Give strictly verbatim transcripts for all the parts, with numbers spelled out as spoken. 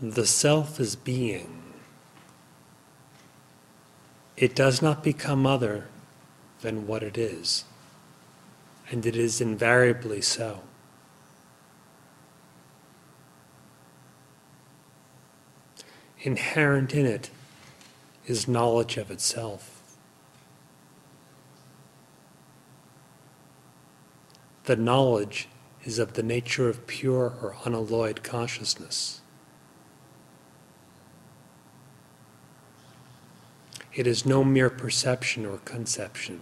The self is being. It does not become other than what it is, and it is invariably so. Inherent in it is knowledge of itself. The knowledge is of the nature of pure or unalloyed consciousness. It is no mere perception or conception.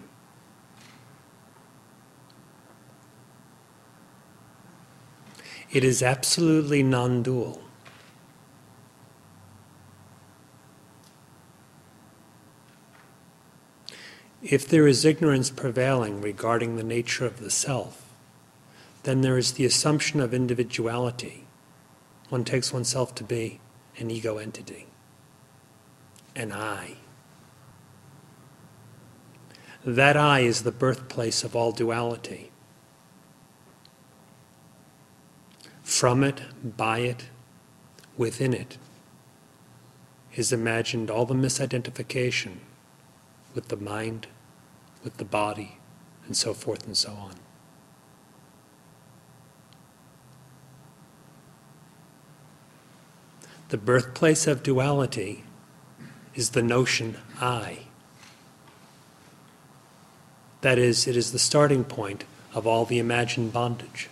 It is absolutely non-dual. If there is ignorance prevailing regarding the nature of the self, then there is the assumption of individuality. One takes oneself to be an ego entity, an I. That I is the birthplace of all duality. From it, by it, within it, is imagined all the misidentification with the mind, with the body, and so forth and so on. The birthplace of duality is the notion I. That is, it is the starting point of all the imagined bondage.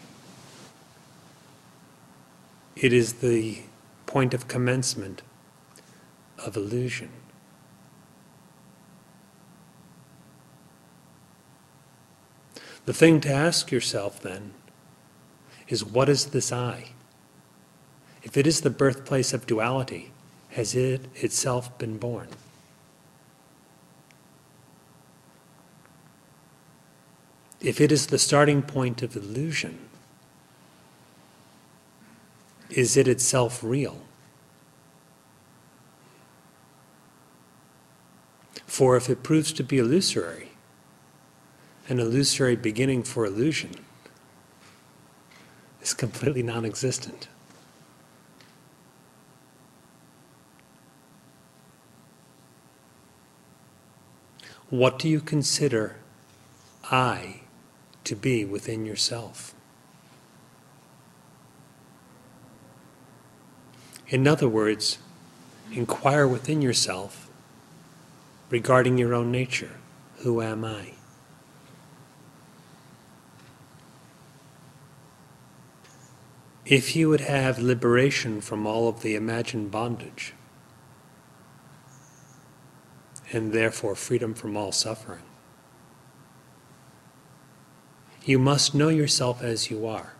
It is the point of commencement of illusion. The thing to ask yourself, then, is what is this I? If it is the birthplace of duality, has it itself been born? If it is the starting point of illusion, is it itself real? For if it proves to be illusory, an illusory beginning for illusion is completely non-existent. What do you consider I to be within yourself? In other words, inquire within yourself regarding your own nature. Who am I? If you would have liberation from all of the imagined bondage, and therefore freedom from all suffering, you must know yourself as you are.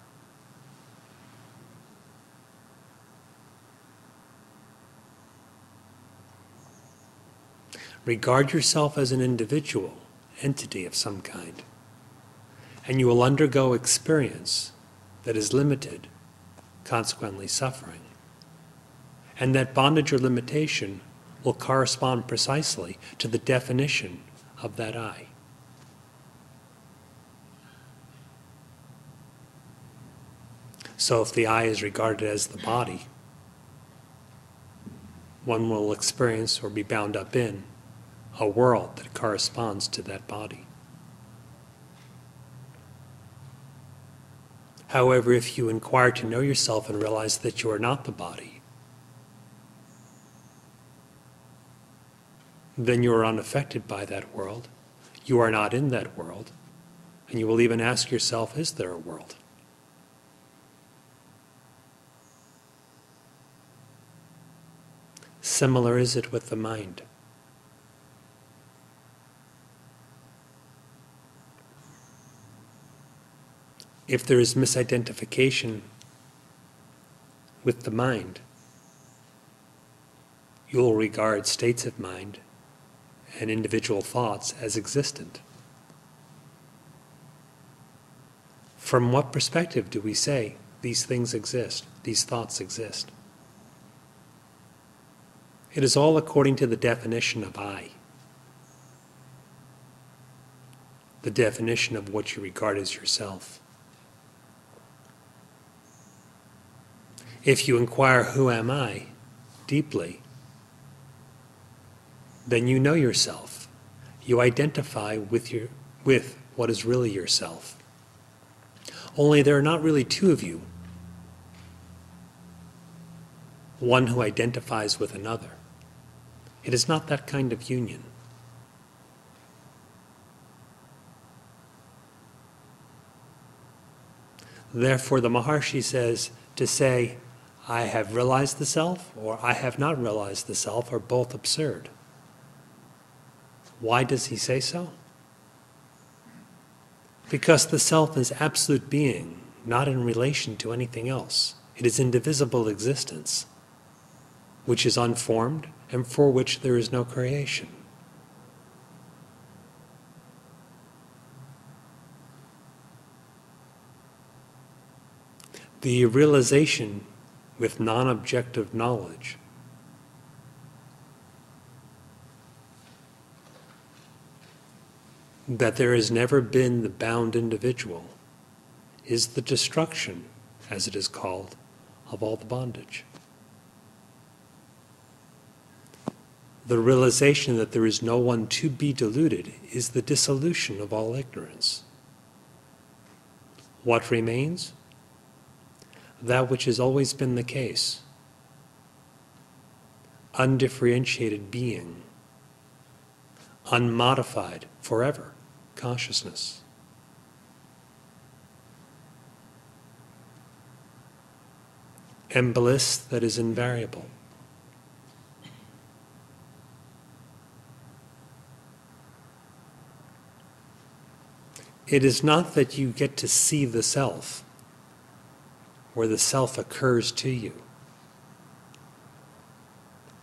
Regard yourself as an individual, entity of some kind, and you will undergo experience that is limited, consequently suffering. And that bondage or limitation will correspond precisely to the definition of that I. So if the I is regarded as the body, one will experience or be bound up in a world that corresponds to that body. However, if you inquire to know yourself and realize that you are not the body, then you are unaffected by that world, you are not in that world, and you will even ask yourself, is there a world? Similar is it with the mind. If there is misidentification with the mind, you will regard states of mind and individual thoughts as existent. From what perspective do we say these things exist, these thoughts exist? It is all according to the definition of I, the definition of what you regard as yourself. If you inquire, who am I, deeply, then you know yourself. You identify with your with what is really yourself. Only there are not really two of you, one who identifies with another. It is not that kind of union. Therefore, the Maharshi says, to say, I have realized the self, or I have not realized the self, are both absurd. Why does he say so? Because the self is absolute being, not in relation to anything else. It is indivisible existence, which is unformed and for which there is no creation. The realization with non-objective knowledge that there has never been the bound individual is the destruction, as it is called, of all the bondage. The realization that there is no one to be deluded is the dissolution of all ignorance. What remains? That which has always been the case. Undifferentiated being. Unmodified, forever, consciousness. And bliss that is invariable. It is not that you get to see the self, where the self occurs to you.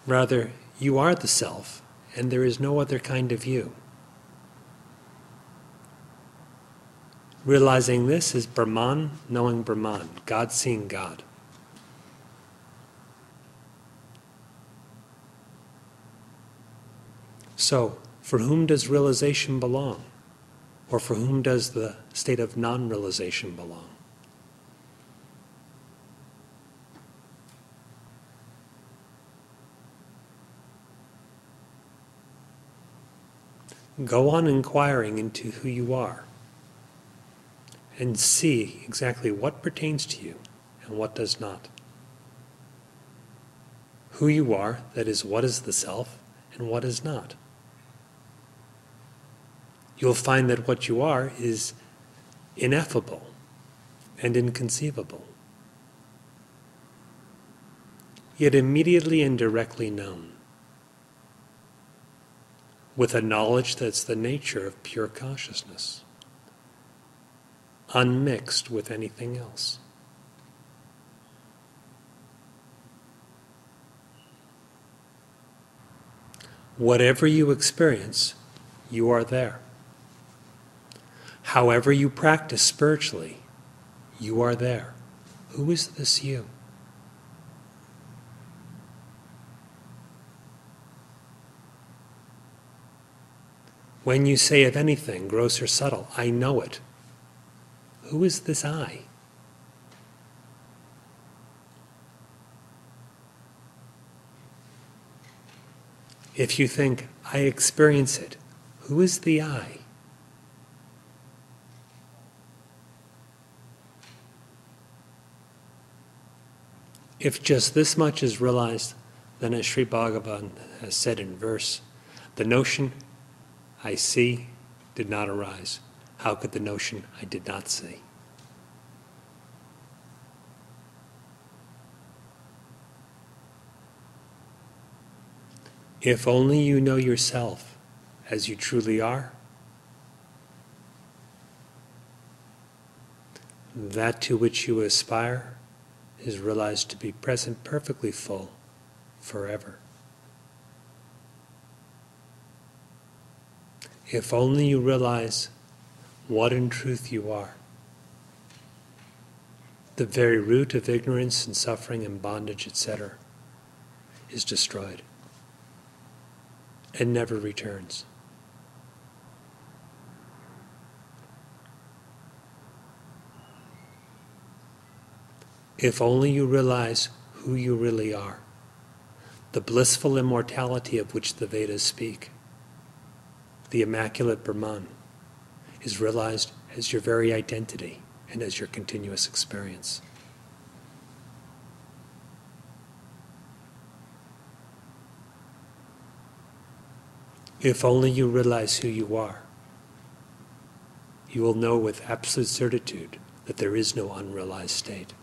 Rather, you are the self, and there is no other kind of you. Realizing this is Brahman knowing Brahman, God seeing God. So, for whom does realization belong? Or for whom does the state of non-realization belong? Go on inquiring into who you are and see exactly what pertains to you and what does not. Who you are, that is, what is the self and what is not. You'll find that what you are is ineffable and inconceivable, yet immediately and directly known, with a knowledge that's the nature of pure consciousness, unmixed with anything else. Whatever you experience, you are there. However you practice spiritually, you are there. Who is this you? When you say of anything, gross or subtle, I know it, who is this I? If you think, I experience it, who is the I? If just this much is realized, then as Sri Bhagavan has said in verse, the notion I see did not arise. How could the notion I did not see? If only you know yourself as you truly are, that to which you aspire is realized to be present perfectly full forever. If only you realize what in truth you are, the very root of ignorance and suffering and bondage, et cetera, is destroyed and never returns. If only you realize who you really are, the blissful immortality of which the Vedas speak, the immaculate Brahman, is realized as your very identity and as your continuous experience. If only you realize who you are, you will know with absolute certitude that there is no unrealized state.